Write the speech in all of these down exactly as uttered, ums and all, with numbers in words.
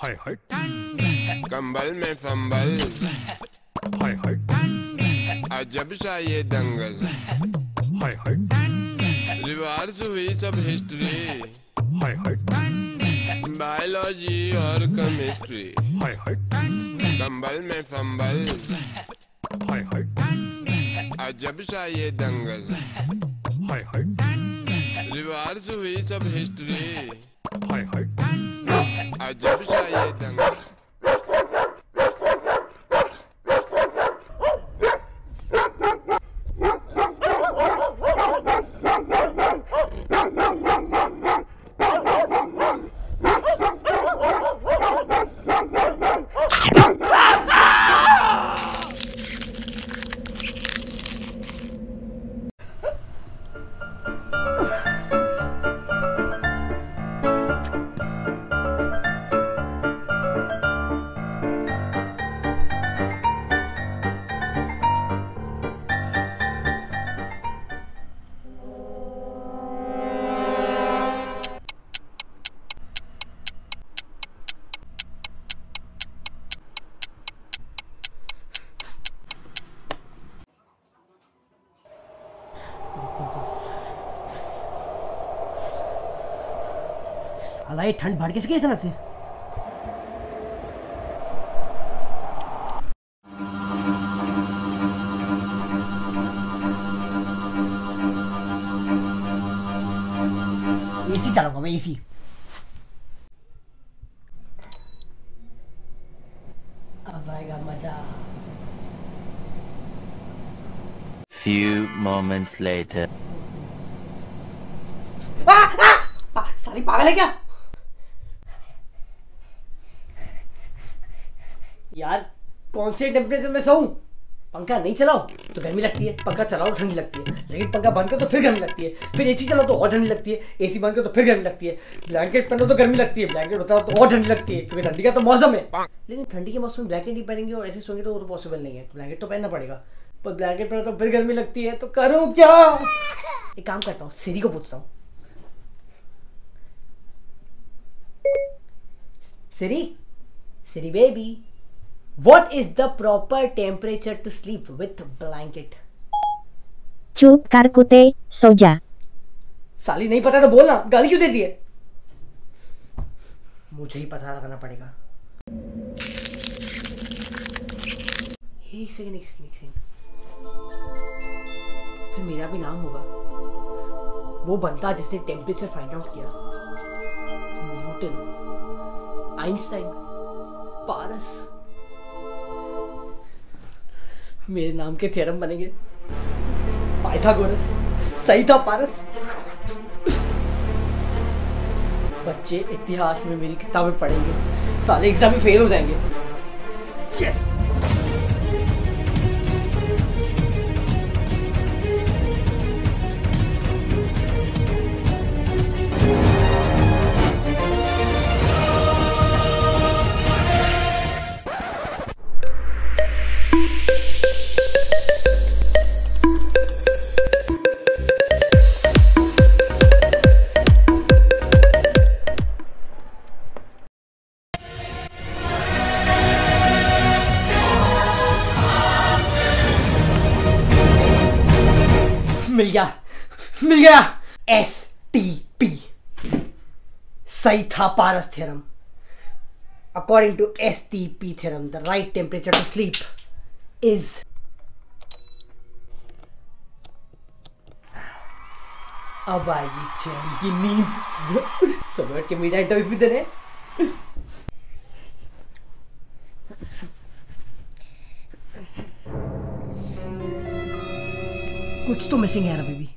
हाय हाय कंबल में फंबल हाय हाय अजब सा ये दंगल हाय हाय रिवार्स हुई सब हिस्ट्री हाय हाय बायोलॉजी और केमिस्ट्री हाय हाय कंबल में फंबल हाय हाय अजब सा ये दंगल हाय हाय रिवार्स हुई सब हिस्ट्री हाय हाय अजब सा ये दंगल अरे ठंड भड़के से कैसे लगती है एसी चलाऊंगा मैं एसी अब आएगा मजा few moments later आ आ सारी पागल है क्या यार कौन से टेम्परेचर में सोऊं पंखा नहीं चलाओ तो गर्मी लगती है पंखा चलाओ ठंडी लगती है लेकिन पंखा बंद करो तो फिर गर्मी लगती है फिर एसी चलाओ तो और ठंडी लगती है एसी बंद करो तो फिर गर्मी लगती है ब्लैंकेट पहनो तो गर्मी लगती है ब्लैंकेट उतारो तो और ठंडी लगती है क्योंकि ठंडी का तो मौसम है लेकिन ठंडी के मौसम में ब्लैंकेट नहीं पहनेंगे और ऐसे सोएंगे तो पॉसिबल नहीं है तो ब्लैंकेट तो पहनना पड़ेगा पर ब्लैंकेट पहनो तो फिर गर्मी लगती है तो करूँ क्या एक काम करता हूँ सिरी को पूछता हूँ Siri Siri baby What is the proper temperature to sleep with blanket? चुप कर कुत्ते सो जा। साली नहीं पता तो बोलना गाली क्यों देती है? मुझे ही पता लगाना पड़ेगा। एक सेकंड एक सेकंड एक सेकंड। फिर मेरा भी नाम होगा। वो बंदा जिसने temperature find out किया। न्यूटन, आइंस्टाइन, पारस मेरे नाम के थ्योरम बनेंगे पाइथागोरस सही था पारस बच्चे इतिहास में मेरी किताबें पढ़ेंगे साले एग्जाम में फेल हो जाएंगे यस मिल गया मिल गया एस टी पी सही था Paras theorem according to S T P theorem the right temperature to sleep is अब आएगी चैन की नींद सुबह के मीडिया इंटरव्यूज भी देने कुछ तो मिसिंग है बेबी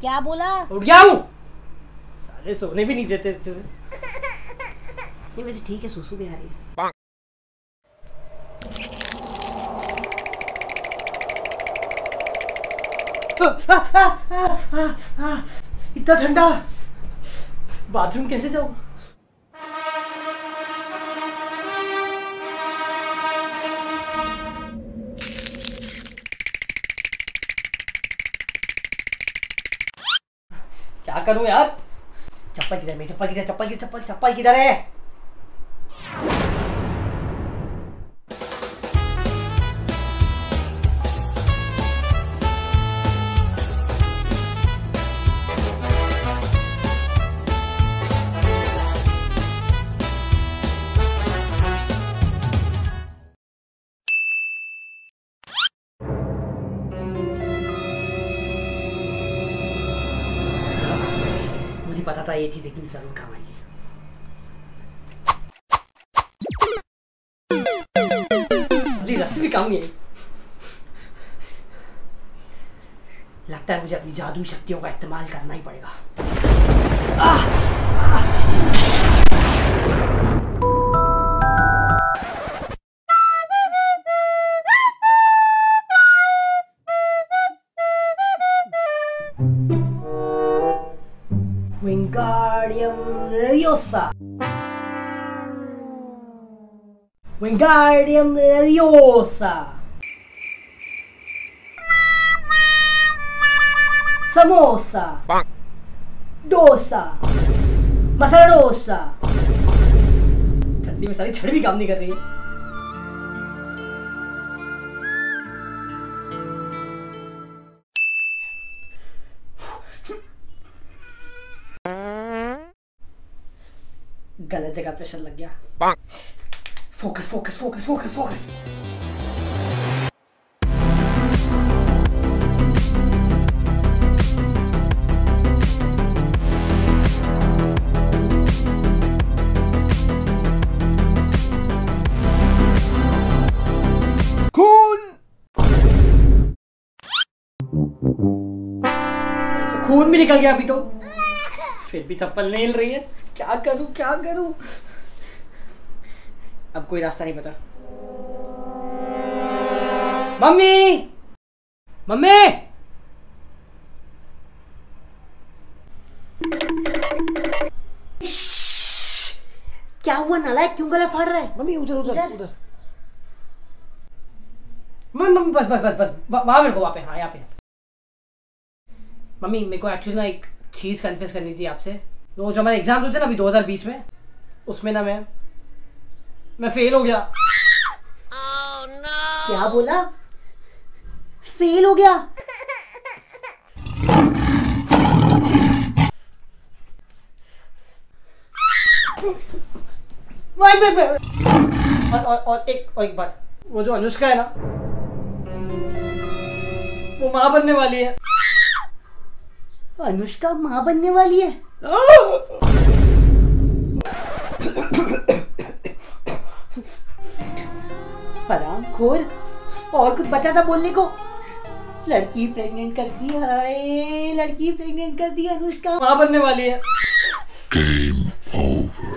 क्या बोला उठ गया हूँ सारे सोने भी नहीं देते अच्छे से नहीं वैसे ठीक है सुसु भी आ रही है इतना ठंडा, बाथरूम कैसे जाऊं? क्या करूं यार? चप्पल किधर मेरी? चप्पल किधर? चप्पल किधर? चप्पल चप्पल किधर है? पता था ये चीज लेकिन जरूर काम आएगी। रस्सी भी काम है। लगता है मुझे अपनी जादू शक्तियों का इस्तेमाल करना ही पड़ेगा। आ, आ। Wingardium Leviosa. Wingardium Leviosa. Samosa. Bang. Dosa. Masala dosa. ठंडी में सारी छड़ी भी काम नहीं कर रही। गलत जगह प्रेशर लग गया। Focus focus focus focus focus. खून खून भी निकल गया अभी तो, फिर भी चप्पल नहीं हिल रही है। क्या करूं क्या करूं? अब कोई रास्ता नहीं पता। मम्मी मम्मी क्या हुआ नालायक, क्यों गला फाड़ रहा है? मम्मी उधर उधर उधर। मम्मी मम्मी बस बस बस बस वहां मेरे को वहां पे। हाँ यहाँ पे। मम्मी मेरे को एक्चुअली ना एक चीज कन्फेस करनी थी आपसे। वो जो हमारे एग्जाम्स होते ना अभी दो हज़ार बीस में, उसमें ना मैं मैं फेल हो गया। oh, no. क्या बोला? फेल हो गया? Why why why. और, और और एक और एक बात, वो जो अनुष्का है ना वो माँ बनने वाली है। अनुष्का माँ बनने वाली है? हरामखोर, और कुछ बचा था बोलने को। लड़की प्रेग्नेंट कर दी, हाय लड़की प्रेग्नेंट कर दी। अनुष्का माँ बनने वाली है। Game over.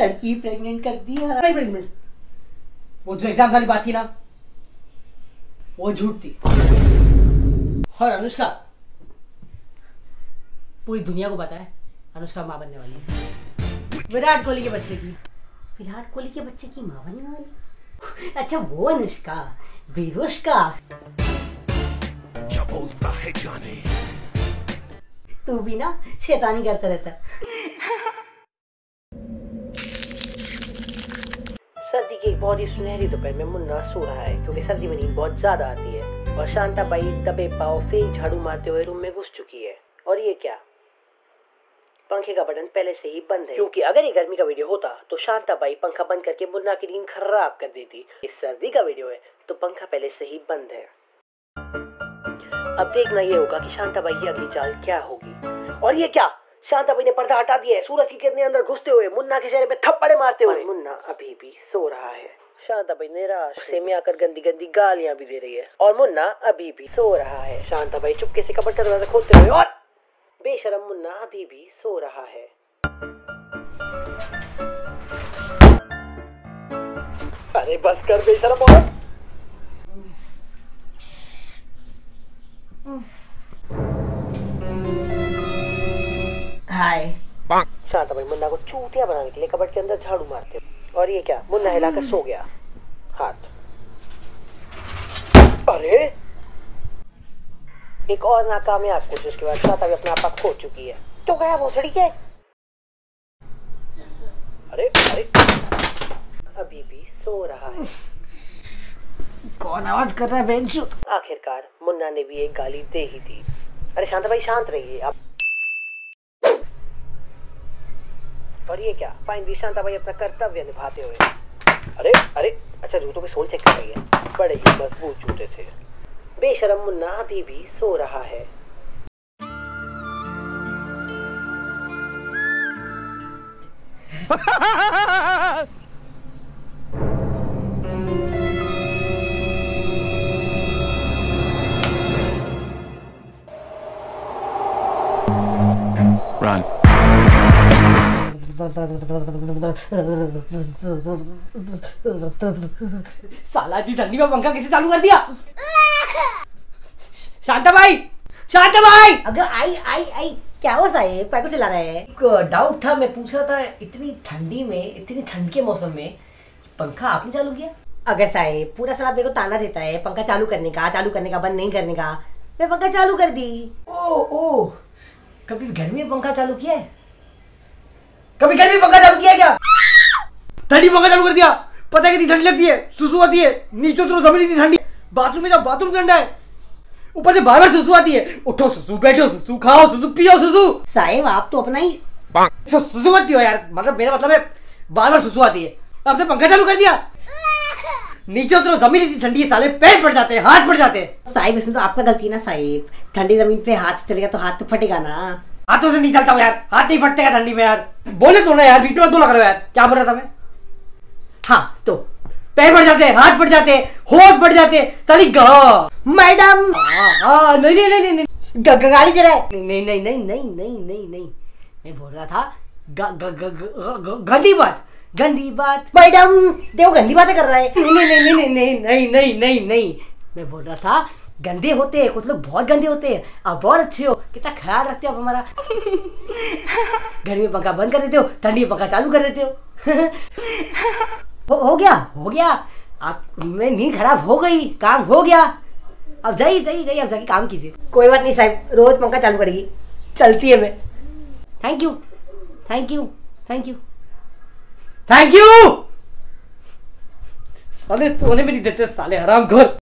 लड़की प्रेग्नेंट कर दी। हाय वो जो एग्जाम वाली बात थी ना वो झूठ थी। और अनुष्का, पूरी दुनिया को पता है अनुष्का माँ बनने वाली है। विराट कोहली के बच्चे की विराट कोहली के बच्चे की माँ बनने वाली। अच्छा वो अनुष्का बेरोष्का। क्या बोलता है जाने, तू भी ना शैतानी करता रहता। सर्दी की एक बहुत ही सुनहरी दोपहर में मुन्ना सो रहा है क्योंकि सर्दी में नींद बहुत ज्यादा आती है। और शांताबाई दबे पाँव से झाड़ू मारते हुए रूम में घुस चुकी है। और ये क्या, पंखे का बटन पहले से ही बंद है क्योंकि अगर ये गर्मी का वीडियो होता तो शांताबाई पंखा बंद करके मुन्ना की नींद खराब कर देती। ये सर्दी का वीडियो है तो पंखा पहले से ही बंद है। अब देखना ये होगा कि शांताबाई की अगली चाल क्या होगी। और ये क्या, शांताबाई ने पर्दा हटा दिया है। सूरज की किरणें अंदर घुसते हुए मुन्ना के चेहरे पे थप्पड़े मारते हुए। मुन्ना अभी भी सो रहा है। शांताबाई निराश से में आकर गंदी गंदी गालियां भी दे रही है। और मुन्ना अभी भी सो रहा है। शांताबाई चुपके से कपड़े दरवाजा खोलते हुए, और बेशरम मुन्ना अभी भी सो रहा है। अरे बस कर बेशरम। शांताबाई मुन्ना को चूतिया बनाने के लिए कपड़ के अंदर झाड़ू मारते हैं। और ये क्या, मुन्ना हिलाकर सो गया हाथ। अरे एक और नाकामयाब कोशिश के बाद शांताबाई अपना आपा खो चुकी है। तो गया भोसड़ी के। अरे अरे अभी भी सो रहा है। कौन आवाज कर रहा है बेंचूत? आखिरकार मुन्ना ने भी एक गाली दे ही दी। अरे शांताबाई शांत रहिए आप। और ये क्या, फाइन भी शांताबाई अपना कर्तव्य निभाते हुए। अरे अरे अच्छा जूतों के सोल चेक कर रही है, बड़े ही मजबूत जूते थे। बेशरम मुन्ना अभी भी सो रहा है। Run. साला जी धरनी में पंखा किसे चालू कर दिया? शांताबाई, शांताबाई अगर आई आई आई क्या हो साहेब, पैको चिल्ला रहा है? डाउट था, मैं पूछ रहा था इतनी ठंडी में, इतनी ठंड के मौसम में पंखा आपने चालू किया? अगर साहेब पूरा साला मेरे को ताना देता है पंखा चालू करने का, चालू करने का, बंद नहीं करने का। मैं पंखा चालू कर दी। ओ ओ कभी घर में पंखा चालू किया है? कभी घर में पंखा चालू किया क्या? ठंडी पंखा चालू कर दिया, पता है कितनी ठंडी लगती है, सुसु आती है, नीचे उतरो जमीन इतनी ठंडी, बाथरूम में जाओ बाथरूम ठंडा है, ऊपर से बार बार सुसु आती है, उठो सुसु, बैठो सुसु, खाओ सुसु, पियो सुसु। साहेब आप तो अपना ही सुसु मत पियो यार, मतलब मेरा मतलब है बार बार सुसु आती है, आपने पंखा चालू कर दिया, नीचे उतरो जमीन इतनी ठंडी है, साले पैर फट जाते हैं, हाथ फट जाते हैं। साहिब इसमें तो आपका गलती ना साहिब, ठंडी जमीन पे हाथ चलेगा तो हाथ तो फटेगा ना। हाथों से नहीं चलता हूँ यार, हाथ नहीं फटते ठंडी में यार। बोले तो ना यार, बीच में दो लग रहे हो यार, क्या बोल रहा था मैं? हाँ तो पैर फट जाते हैं, हाथ फट जाते हैं, होश फट जाते हैं, साली गा मैडम नहीं नहीं नहीं नहीं गाली दे रहा है। नहीं नहीं नहीं नहीं नहीं नहीं नहीं मैं बोल रहा था गंदी बात, गंदी बात मैडम, देखो गंदी बातें कर रहा है। नहीं नहीं नहीं नहीं नहीं नहीं नहीं नहीं नहीं मैं बोल रहा था गंदे होते हैं कुछ लोग, बहुत गंदे होते हैं, आप बहुत अच्छे हो, कितना ख्याल रखते हो आप हमारा। घर में पंखा बंद कर देते हो, ठंडी पंखा चालू कर देते हो। हो गया हो गया, आप में नींद खराब हो गई, काम हो गया, अब जाइए जाइए जाइए, आप जाके काम कीजिए। कोई बात नहीं साहब, रोज पंखा चालू करेगी, चलती है मैं। Thank you thank you thank you thank you. साले सोने भी नहीं देते साले हरामखोर।